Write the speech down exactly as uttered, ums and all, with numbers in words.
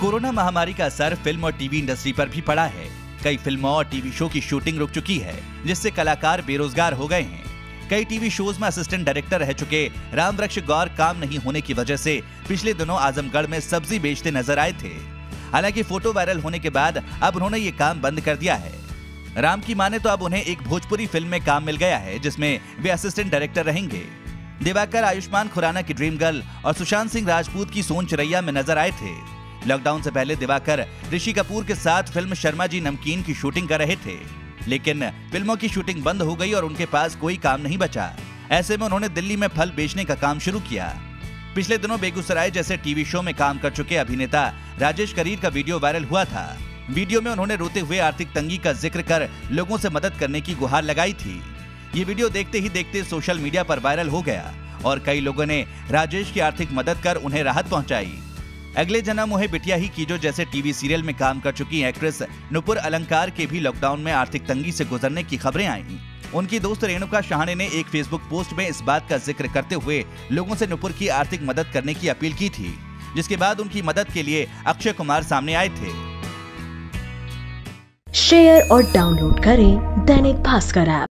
Corona महामारी का असर फिल्म और टीवी इंडस्ट्री पर भी पड़ा है। कई फिल्मों और टीवी शो की शूटिंग रुक चुकी है, जिससे कलाकार बेरोजगार हो गए हैं। कई टीवी शोज में असिस्टेंट डायरेक्टर रह चुके राम वृक्ष गौर काम नहीं होने की वजह से पिछले दिनों आजमगढ़ में सब्जी बेचते नजर आए थे। हालांकि फोटो वायरल होने के बाद अब उन्होंने ये काम बंद कर दिया है। राम की माने तो अब उन्हें एक भोजपुरी फिल्म में काम मिल गया है, जिसमें वे असिस्टेंट डायरेक्टर रहेंगे। दिवाकर आयुष्मान खुराना की ड्रीम गर्ल और सुशांत सिंह राजपूत की सोन चिड़ैया में नजर आए थे। लॉकडाउन से पहले दिवाकर ऋषि कपूर के साथ फिल्म शर्मा जी नमकीन की शूटिंग कर रहे थे, लेकिन फिल्मों की शूटिंग बंद हो गई और उनके पास कोई काम नहीं बचा। ऐसे में उन्होंने दिल्ली में फल बेचने का काम शुरू किया। पिछले दिनों बेगुसराय जैसे टीवी शो में काम कर चुके अभिनेता राजेश करीर का वीडियो वायरल हुआ था। वीडियो में उन्होंने रोते हुए आर्थिक तंगी का जिक्र कर लोगों से मदद करने की गुहार लगाई थी। ये वीडियो देखते ही देखते सोशल मीडिया पर वायरल हो गया और कई लोगों ने राजेश की आर्थिक मदद कर उन्हें राहत पहुंचाई। अगले जन्म मुहे बिटिया ही कीजो जैसे टीवी सीरियल में काम कर चुकी एक्ट्रेस नुपुर अलंकार के भी लॉकडाउन में आर्थिक तंगी से गुजरने की खबरें आईं। उनकी दोस्त रेणुका शाहाने ने एक फेसबुक पोस्ट में इस बात का जिक्र करते हुए लोगों से नुपुर की आर्थिक मदद करने की अपील की थी, जिसके बाद उनकी मदद के लिए अक्षय कुमार सामने आए थे। शेयर और डाउनलोड करें दैनिक भास्कर ऐप।